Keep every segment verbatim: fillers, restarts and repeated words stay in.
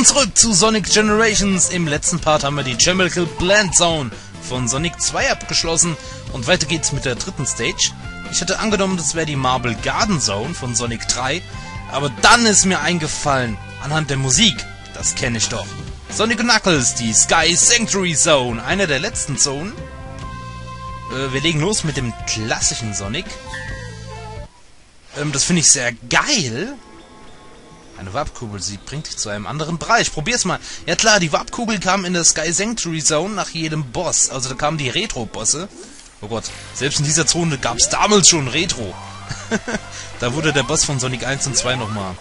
Willkommen zurück zu Sonic Generations. Im letzten Part haben wir die Chemical Plant Zone von Sonic zwei abgeschlossen und weiter geht's mit der dritten Stage. Ich hatte angenommen, das wäre die Marble Garden Zone von Sonic drei, aber dann ist mir eingefallen, anhand der Musik, das kenne ich doch. Sonic und Knuckles, die Sky Sanctuary Zone, eine der letzten Zonen. Äh, wir legen los mit dem klassischen Sonic. Ähm, das finde ich sehr geil. Eine Warpkugel, sie bringt dich zu einem anderen Bereich. Probier's mal. Ja klar, die Warpkugel kam in der Sky Sanctuary Zone nach jedem Boss. Also da kamen die Retro-Bosse. Oh Gott, selbst in dieser Zone gab's damals schon Retro. Da wurde der Boss von Sonic eins und zwei nochmal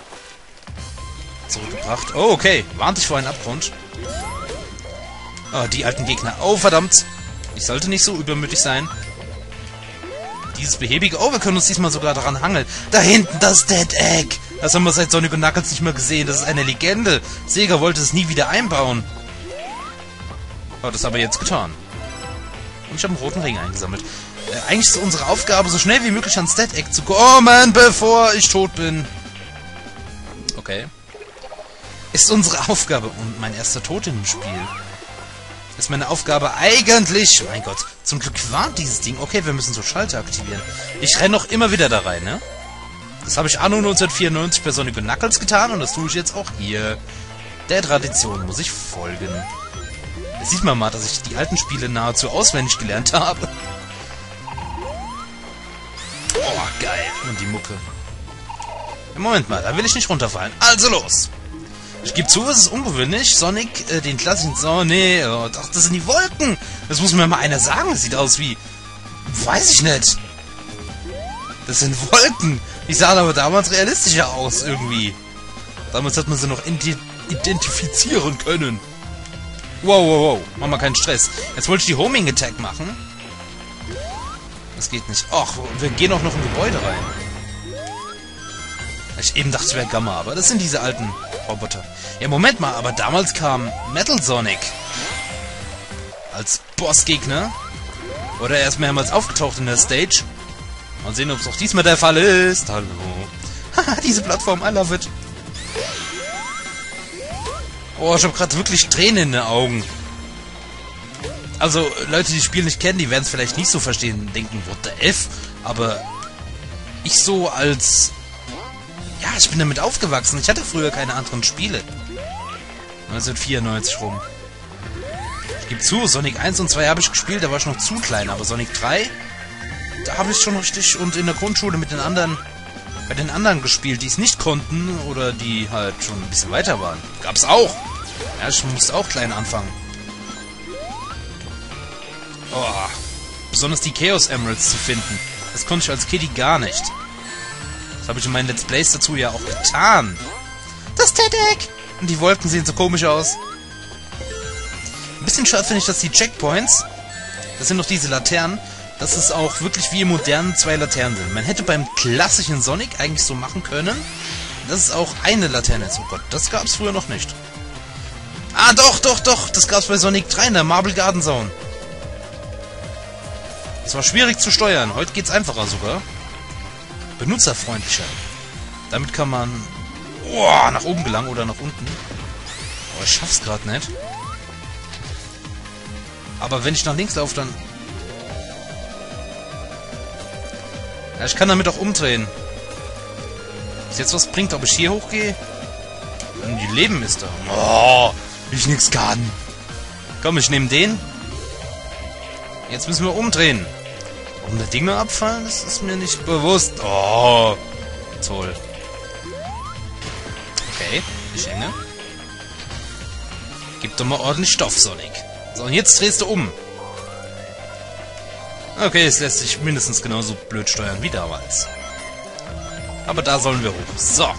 zurückgebracht. Oh, okay. Warnte ich vor einem Abgrund. Oh, die alten Gegner. Oh, verdammt. Ich sollte nicht so übermütig sein. Dieses behäbige... Oh, wir können uns diesmal sogar daran hangeln. Da hinten das Death Egg. Das haben wir seit Sonic und Knuckles nicht mehr gesehen. Das ist eine Legende. Sega wollte es nie wieder einbauen. Oh, das haben wir jetzt getan. Und ich habe einen roten Ring eingesammelt. Äh, eigentlich ist unsere Aufgabe, so schnell wie möglich ans Death Egg zu kommen, bevor ich tot bin. Okay. Ist unsere Aufgabe und mein erster Tod im Spiel. Ist meine Aufgabe eigentlich... Mein Gott, zum Glück warnt dieses Ding. Okay, wir müssen so Schalter aktivieren. Ich renne noch immer wieder da rein, ne? Das habe ich anno neunzehnhundertvierundneunzig bei Sonic und Knuckles getan und das tue ich jetzt auch hier. Der Tradition muss ich folgen. Jetzt sieht man mal, dass ich die alten Spiele nahezu auswendig gelernt habe. Oh, geil. Und die Mucke. Moment mal, da will ich nicht runterfallen. Also los! Ich gebe zu, es ist ungewöhnlich. Sonic, äh, den klassischen Sonic... Oh, ach, das sind die Wolken! Das muss mir mal einer sagen. Das sieht aus wie... Weiß ich nicht. Das sind Wolken. Die sahen aber damals realistischer aus, irgendwie. Damals hat man sie noch identifizieren können. Wow, wow, wow. Mach mal keinen Stress. Jetzt wollte ich die Homing Attack machen. Das geht nicht. Och, wir gehen auch noch in Gebäude rein. Ich eben dachte, es wäre Gamma, aber das sind diese alten Roboter. Ja, Moment mal, aber damals kam Metal Sonic als Bossgegner. Oder er ist mehrmals aufgetaucht in der Stage. Mal sehen, ob es auch diesmal der Fall ist. Hallo. Haha, diese Plattform, I love it. Oh, ich habe gerade wirklich Tränen in den Augen. Also, Leute, die das Spiel nicht kennen, die werden es vielleicht nicht so verstehen und denken, what the F? Aber ich so als... Ja, ich bin damit aufgewachsen. Ich hatte früher keine anderen Spiele. neunzehnhundertvierundneunzig rum. Ich gebe zu, Sonic eins und zwei habe ich gespielt, da war ich noch zu klein. Aber Sonic drei... Da habe ich schon richtig und in der Grundschule mit den anderen, bei den anderen gespielt, die es nicht konnten oder die halt schon ein bisschen weiter waren. Gab's auch. Ja, ich musste auch klein anfangen. Oh, besonders die Chaos Emeralds zu finden. Das konnte ich als Kitty gar nicht. Das habe ich in meinen Let's Plays dazu ja auch getan. Das Dead Egg! Und die Wolken sehen so komisch aus. Ein bisschen schade finde ich, dass die Checkpoints, das sind noch diese Laternen, dass es auch wirklich wie im modernen zwei Laternen sind. Man hätte beim klassischen Sonic eigentlich so machen können, dass es auch eine Laterne ist. Oh Gott, das gab es früher noch nicht. Ah, doch, doch, doch. Das gab es bei Sonic drei in der Marble Garden Zone. Es war schwierig zu steuern. Heute geht's einfacher sogar. Benutzerfreundlicher. Damit kann man oh, nach oben gelangen oder nach unten. Oh, ich schaff's gerade nicht. Aber wenn ich nach links laufe, dann... Ja, ich kann damit auch umdrehen. Ob es jetzt was bringt, ob ich hier hochgehe? Die Leben ist da. Oh, ich nix kann. Komm, ich nehme den. Jetzt müssen wir umdrehen. Warum da Dinge abfallen, das ist mir nicht bewusst. Oh, toll. Okay, ich hänge. Gib doch mal ordentlich Stoff, Sonic. So, und jetzt drehst du um. Okay, es lässt sich mindestens genauso blöd steuern wie damals. Aber da sollen wir hoch. So.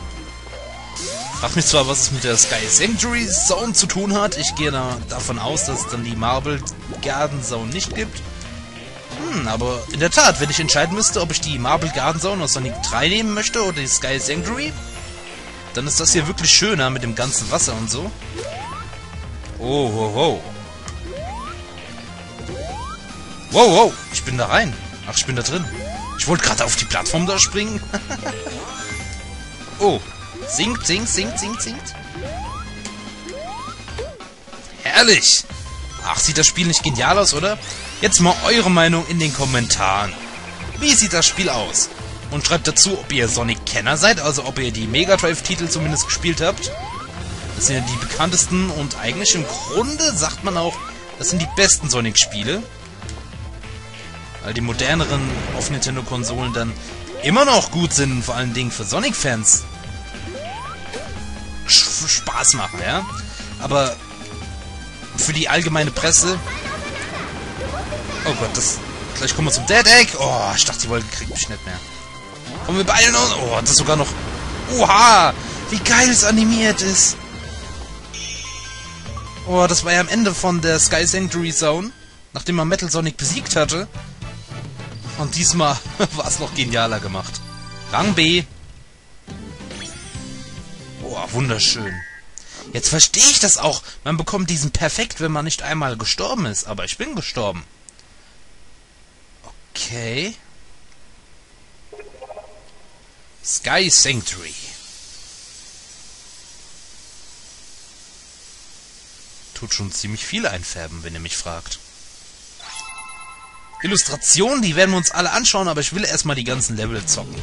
Frag mich zwar, was es mit der Sky Sanctuary Zone zu tun hat. Ich gehe da davon aus, dass es dann die Marble Garden Zone nicht gibt. Hm, aber in der Tat, wenn ich entscheiden müsste, ob ich die Marble Garden Zone aus Sonic drei nehmen möchte oder die Sky Sanctuary, dann ist das hier wirklich schöner mit dem ganzen Wasser und so. Oh, ho, ho. Wow, wow, ich bin da rein. Ach, ich bin da drin. Ich wollte gerade auf die Plattform da springen. Oh, sinkt, sinkt, sinkt, sinkt, sinkt. ehrlich. Ach, sieht das Spiel nicht genial aus, oder? Jetzt mal eure Meinung in den Kommentaren. Wie sieht das Spiel aus? Und schreibt dazu, ob ihr Sonic-Kenner seid, also ob ihr die Mega Drive-Titel zumindest gespielt habt. Das sind ja die bekanntesten und eigentlich im Grunde sagt man auch, das sind die besten Sonic-Spiele. Weil die moderneren auf Nintendo-Konsolen dann immer noch gut sind, vor allen Dingen für Sonic-Fans. Spaß machen, ja? Aber für die allgemeine Presse... Oh Gott, das... Gleich kommen wir zum Death Egg. Oh, ich dachte, die Wolke kriegt mich nicht mehr. Kommen wir beeilen uns. Oh, das ist sogar noch... Oha! Wie geil es animiert ist! Oh, das war ja am Ende von der Sky Sanctuary Zone, nachdem man Metal Sonic besiegt hatte. Und diesmal war es noch genialer gemacht. Rang B. Oh, wunderschön. Jetzt verstehe ich das auch. Man bekommt diesen perfekt, wenn man nicht einmal gestorben ist. Aber ich bin gestorben. Okay. Sky Sanctuary. Tut schon ziemlich viel einfärben, wenn ihr mich fragt. Illustrationen, die werden wir uns alle anschauen, aber ich will erstmal die ganzen Level zocken.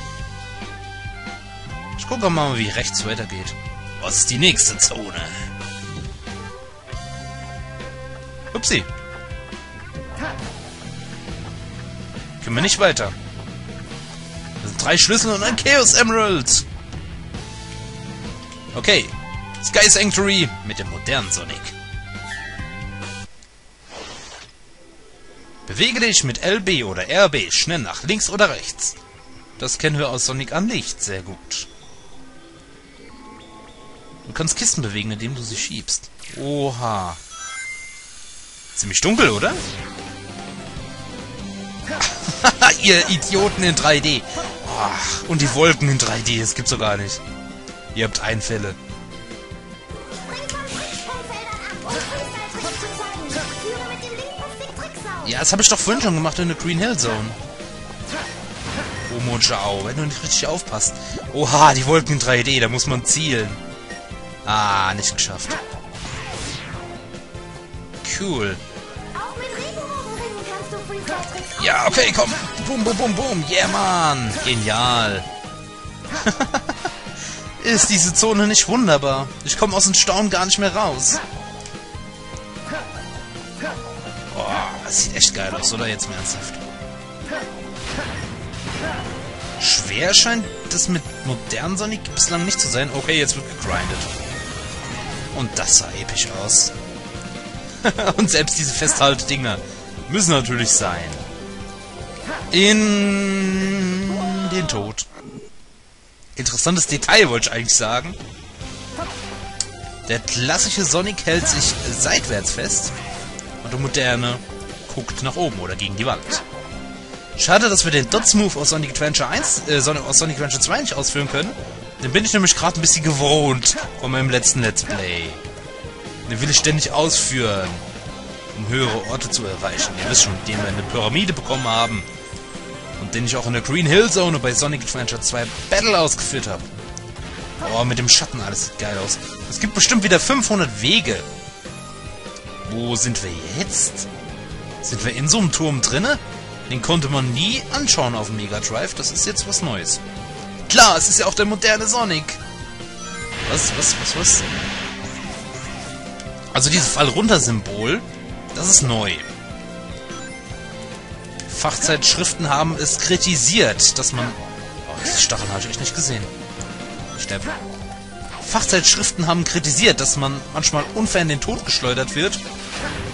Ich gucke mal, wie rechts weitergeht. Was ist die nächste Zone? Upsi. Können wir nicht weiter. Das sind drei Schlüssel und ein Chaos Emerald. Okay. Sky Sanctuary mit dem modernen Sonic. Bewege dich mit L B oder R B schnell nach links oder rechts. Das kennen wir aus Sonic an Licht sehr gut. Du kannst Kisten bewegen, indem du sie schiebst. Oha. Ziemlich dunkel, oder? Ihr Idioten in drei D. Oh, und die Wolken in drei D, das gibt's doch gar nicht. Ihr habt Einfälle. Ja, das habe ich doch vorhin schon gemacht in der Green Hill Zone. Oh, Monschau, wenn du nicht richtig aufpasst. Oha, die Wolken in drei D, da muss man zielen. Ah, nicht geschafft. Cool. Ja, okay, komm. Boom, boom, boom, boom. Yeah, man. Genial. Ist diese Zone nicht wunderbar? Ich komme aus dem Staunen gar nicht mehr raus. Oh, das sieht echt geil aus, oder? Jetzt mal ernsthaft. Schwer scheint das mit modernen Sonic bislang nicht zu sein. Okay, jetzt wird gegrindet. Und das sah episch aus. Und selbst diese Festhaltdinger müssen natürlich sein. In den Tod. Interessantes Detail wollte ich eigentlich sagen. Der klassische Sonic hält sich seitwärts fest. Und der moderne guckt nach oben oder gegen die Wand. Schade, dass wir den Dots-Move aus Sonic Adventure eins, äh, aus Sonic Adventure zwei nicht ausführen können. Den bin ich nämlich gerade ein bisschen gewohnt von meinem letzten Let's Play. Den will ich ständig ausführen, um höhere Orte zu erreichen. Ihr wisst schon, den wir eine Pyramide bekommen haben. Und den ich auch in der Green Hill Zone bei Sonic Adventure zwei Battle ausgeführt habe. Oh, mit dem Schatten, alles sieht geil aus. Es gibt bestimmt wieder fünfhundert Wege. Wo sind wir jetzt? Sind wir in so einem Turm drinne? Den konnte man nie anschauen auf dem Mega Drive. Das ist jetzt was Neues. Klar, es ist ja auch der moderne Sonic. Was, was, was, was? Also dieses Fall-Runter-Symbol, das ist neu. Fachzeitschriften haben es kritisiert, dass man... Oh, diese Stacheln habe ich echt nicht gesehen. Ich sterbe. Fachzeitschriften haben kritisiert, dass man manchmal unfair in den Tod geschleudert wird.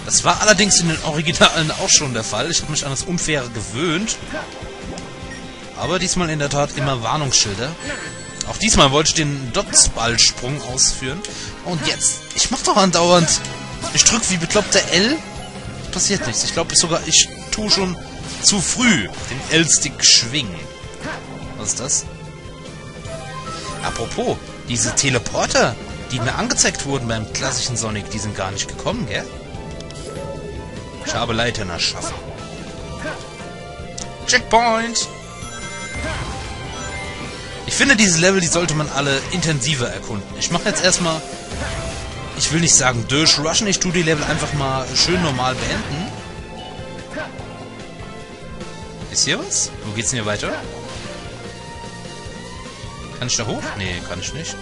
Das war allerdings in den Originalen auch schon der Fall. Ich habe mich an das Unfaire gewöhnt. Aber diesmal in der Tat immer Warnungsschilder. Auch diesmal wollte ich den Dotsballsprung ausführen. Und jetzt... Ich mach doch andauernd... Ich drücke wie bekloppter L. Passiert nichts. Ich glaube sogar, ich tue schon zu früh den L-Stick schwingen. Was ist das? Apropos, diese Teleporter, die mir angezeigt wurden beim klassischen Sonic, die sind gar nicht gekommen, gell? Ich habe Leitern erschaffen. Checkpoint! Ich finde, diese Level, die sollte man alle intensiver erkunden. Ich mache jetzt erstmal ich will nicht sagen durchrushen, ich tue die Level einfach mal schön normal beenden. Ist hier was? Wo geht's denn hier weiter? Kann ich da hoch? Nee, kann ich nicht.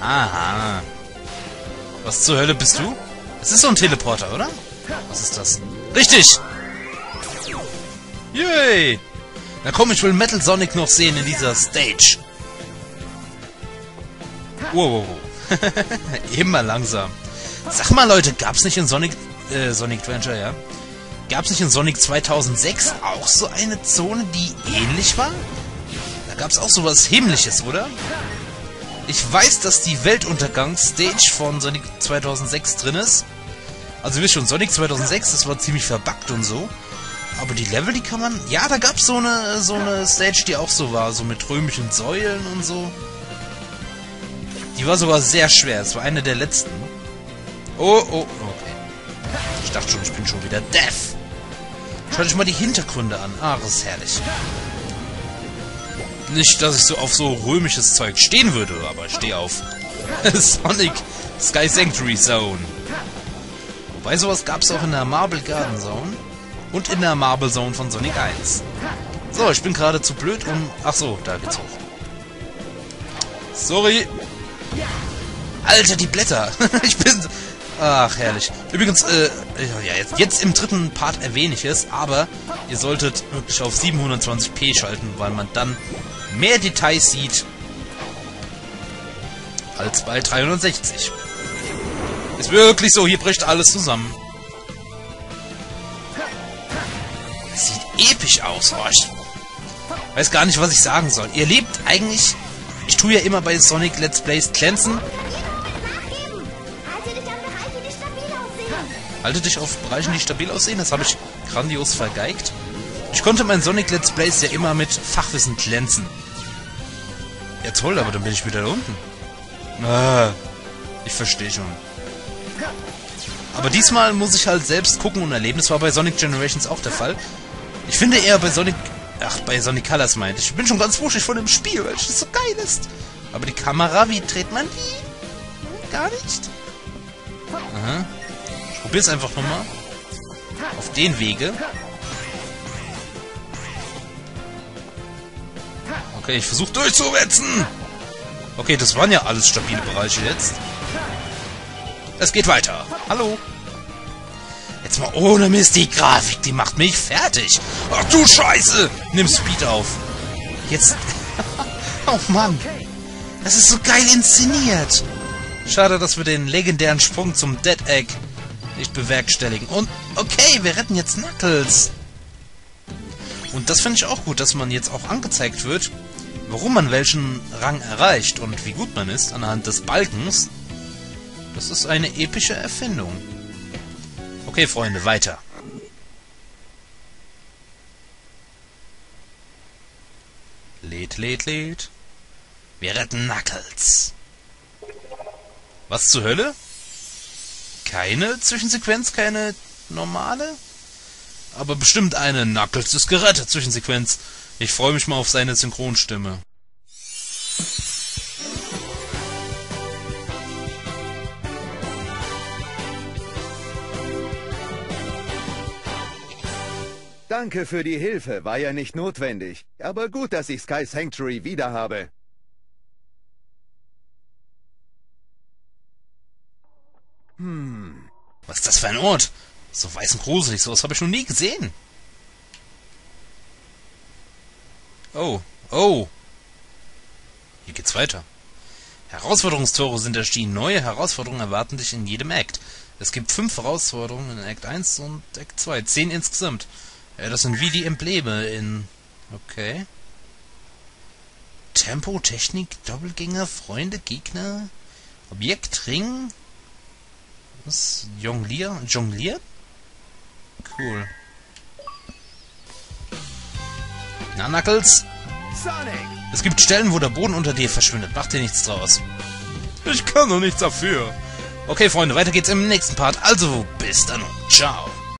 Aha. Was zur Hölle bist du? Es ist so ein Teleporter, oder? Was ist das? Richtig! Yay! Na komm, ich will Metal Sonic noch sehen in dieser Stage. Wow, wow, wow. Immer langsam. Sag mal, Leute, gab's nicht in Sonic... Äh, Sonic Adventure, ja? Gab's nicht in Sonic zweitausendsechs auch so eine Zone, die ähnlich war? Da gab's auch sowas Himmlisches, oder? Ich weiß, dass die Weltuntergangs-Stage von Sonic zweitausendsechs drin ist. Also, ihr wisst schon, Sonic zweitausendsechs, das war ziemlich verbuggt und so. Aber die Level, die kann man... Ja, da gab's so eine, so eine Stage, die auch so war. So mit römischen Säulen und so. Die war sogar sehr schwer. Es war eine der letzten. Oh, oh, okay. Ich dachte schon, ich bin schon wieder deaf. Schaut euch mal die Hintergründe an. Ah, das ist herrlich. Nicht, dass ich so auf so römisches Zeug stehen würde, aber ich stehe auf Sonic Sky Sanctuary Zone. Wobei, sowas gab es auch in der Marble Garden Zone und in der Marble Zone von Sonic eins. So, ich bin gerade zu blöd, um... Ach so, da geht's hoch. Sorry. Alter, die Blätter. Ich bin... Ach, herrlich. Übrigens, äh, ja, jetzt, jetzt im dritten Part erwähne ich es, aber ihr solltet wirklich auf siebenhundertzwanzig p schalten, weil man dann mehr Details sieht als bei dreihundertsechzig. Ist wirklich so, hier bricht alles zusammen. Das sieht episch aus, oh, ich weiß gar nicht, was ich sagen soll. Ihr lebt eigentlich... Ich tue ja immer bei Sonic Let's Plays glänzen. Halte dich auf Bereichen, die stabil aussehen. Das habe ich grandios vergeigt. Ich konnte mein Sonic Let's Plays ja immer mit Fachwissen glänzen. Ja toll, aber dann bin ich wieder da unten. Ah, ich verstehe schon. Aber diesmal muss ich halt selbst gucken und erleben. Das war bei Sonic Generations auch der Fall. Ich finde eher bei Sonic... Ach, bei Sonic Colors meinte ich. Ich bin schon ganz wuschig von dem Spiel, weil es so geil ist. Aber die Kamera, wie dreht man die? Gar nicht. Aha. Ich probier's einfach nochmal. Auf den Wege. Okay, ich versuche durchzuwetzen. Okay, das waren ja alles stabile Bereiche jetzt. Es geht weiter. Hallo. Jetzt mal ohne Mist, die Grafik, die macht mich fertig. Ach du Scheiße! Nimm Speed auf. Jetzt... Oh Mann. Das ist so geil inszeniert. Schade, dass wir den legendären Sprung zum Death Egg nicht bewerkstelligen. Und okay, wir retten jetzt Knuckles. Und das finde ich auch gut, dass man jetzt auch angezeigt wird, warum man welchen Rang erreicht und wie gut man ist anhand des Balkens. Das ist eine epische Erfindung. Okay, Freunde, weiter. Lädt, lädt, lädt. Wir retten Knuckles. Was zur Hölle? Keine Zwischensequenz, keine normale? Aber bestimmt eine Knuckles ist gerettet Zwischensequenz. Ich freue mich mal auf seine Synchronstimme. Danke für die Hilfe, war ja nicht notwendig. Aber gut, dass ich Sky Sanctuary wieder habe. Hm. Was ist das für ein Ort? So weiß und gruselig, sowas habe ich noch nie gesehen. Oh, oh. Hier geht's weiter. Herausforderungstore sind erschienen. Neue Herausforderungen erwarten dich in jedem Act. Es gibt fünf Herausforderungen in Act eins und Act zwei. Zehn insgesamt. Ja, das sind wie die Embleme in... Okay. Tempo, Technik, Doppelgänger, Freunde, Gegner, Objekt, Ring. Was? Jonglier? Jonglier? Cool. Na, Knuckles? Sonic! Es gibt Stellen, wo der Boden unter dir verschwindet. Mach dir nichts draus. Ich kann doch nichts dafür. Okay, Freunde, weiter geht's im nächsten Part. Also, bis dann und ciao.